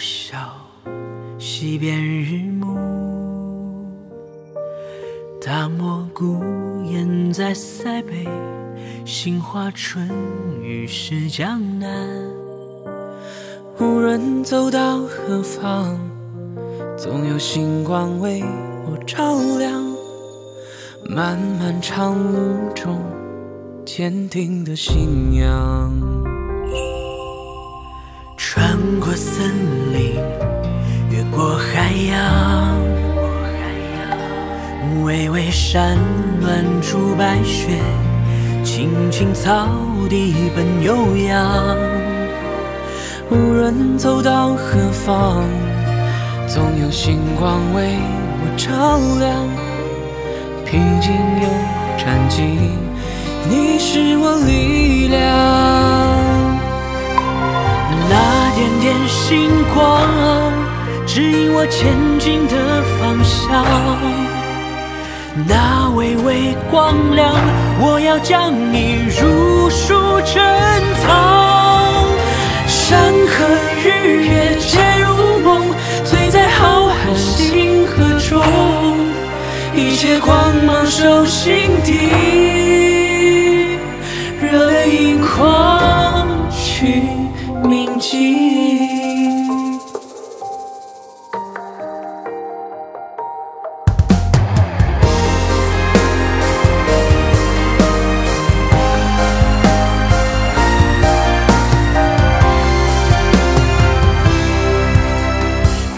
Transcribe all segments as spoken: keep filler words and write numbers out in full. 少西边日暮？大漠孤雁在塞北，杏花春雨是江南。无论走到何方，总有星光为我照亮。漫漫长路中，坚定的信仰。穿过森林，越过海洋，巍巍山峦出白雪，青青草地奔悠扬。无论走到何方，总有星光为我照亮。平静又禅静，你是我力量。那点点星光，指引我前进的方向。那微微光亮，我要将你如数珍藏。山河日月皆如梦，醉在浩瀚星河中，一切光芒守心底，热泪盈眶去铭记。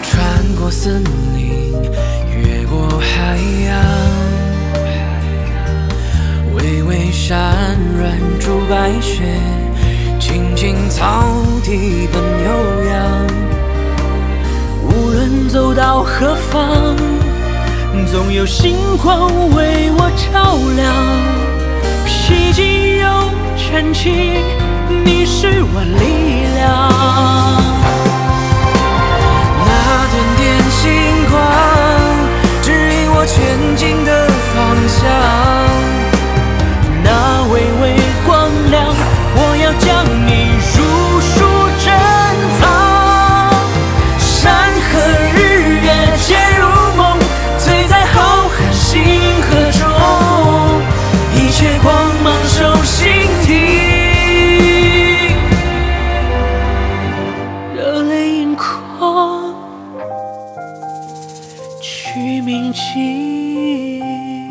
穿过森林，越过海洋，巍巍山峦逐白雪，青青草地奔悠扬。无论走到何方，总有星光为我照亮。披荆又斩棘，你是我力量。那点点星光，指引我前进的方向。那微微光亮，我要将你如数珍藏。山河日月皆如梦，醉在浩瀚星河中，一切光芒守心底，热泪盈眶去铭记。